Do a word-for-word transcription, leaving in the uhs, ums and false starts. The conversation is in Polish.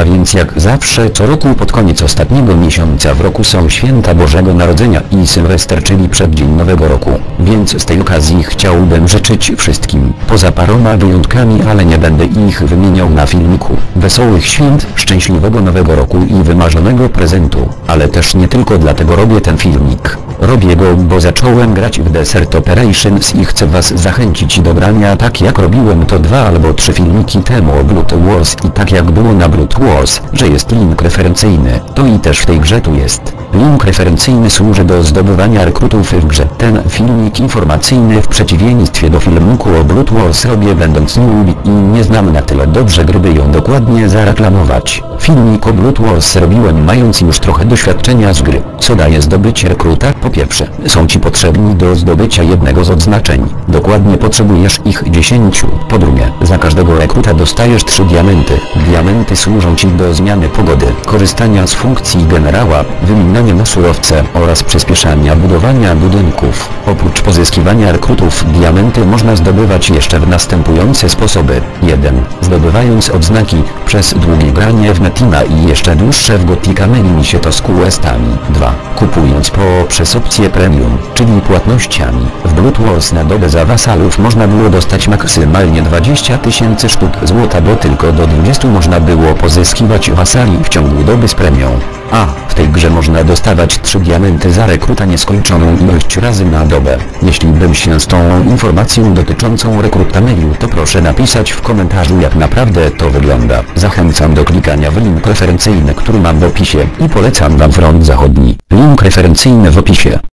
A więc jak zawsze co roku pod koniec ostatniego miesiąca w roku są święta Bożego Narodzenia i Sylwester, czyli przeddzień Nowego Roku, więc z tej okazji chciałbym życzyć wszystkim, poza paroma wyjątkami, ale nie będę ich wymieniał na filmiku, wesołych świąt, szczęśliwego Nowego Roku i wymarzonego prezentu, ale też nie tylko dlatego robię ten filmik. Robię go, bo zacząłem grać w Desert Operations i chcę was zachęcić do grania tak jak robiłem to dwa albo trzy filmiki temu o Blood Wars i tak jak było na Blood Wars, że jest link referencyjny, to i też w tej grze tu jest. Link referencyjny służy do zdobywania rekrutów w grze. Ten filmik informacyjny w przeciwieństwie do filmiku o Blood Wars robię będąc newbie i nie znam na tyle dobrze gry, by ją dokładnie zareklamować. Filmik o Blood Wars robiłem mając już trochę doświadczenia z gry. Co daje zdobyć rekruta? Po pierwsze, są ci potrzebni do zdobycia jednego z odznaczeń. Dokładnie potrzebujesz ich dziesięciu. Po drugie, za każdego rekruta dostajesz trzy diamenty. Diamenty służą ci do zmiany pogody, korzystania z funkcji generała, wymieniania na surowce oraz przyspieszania budowania budynków. Oprócz pozyskiwania rekrutów, diamenty można zdobywać jeszcze w następujące sposoby. jeden. Zdobywając odznaki, przez długie granie w Metina i jeszcze dłuższe w Gothica myli mi się to z questami. dwa. Kupując poprzez opcję premium, czyli płatnościami. W Blood Wars na dobę za wasalów można było dostać maksymalnie dwadzieścia tysięcy sztuk złota, bo tylko do dwudziestu można było pozyskiwać wasali w ciągu doby z premią. A w tej grze można dostawać trzy diamenty za rekruta nieskończoną ilość razy na dobę. Jeśli bym się z tą informacją dotyczącą rekruta mylił, to proszę napisać w komentarzu jak naprawdę to wygląda. Zachęcam do klikania w link referencyjny, który mam w opisie i polecam wam front zachodni. Link referencyjny w opisie.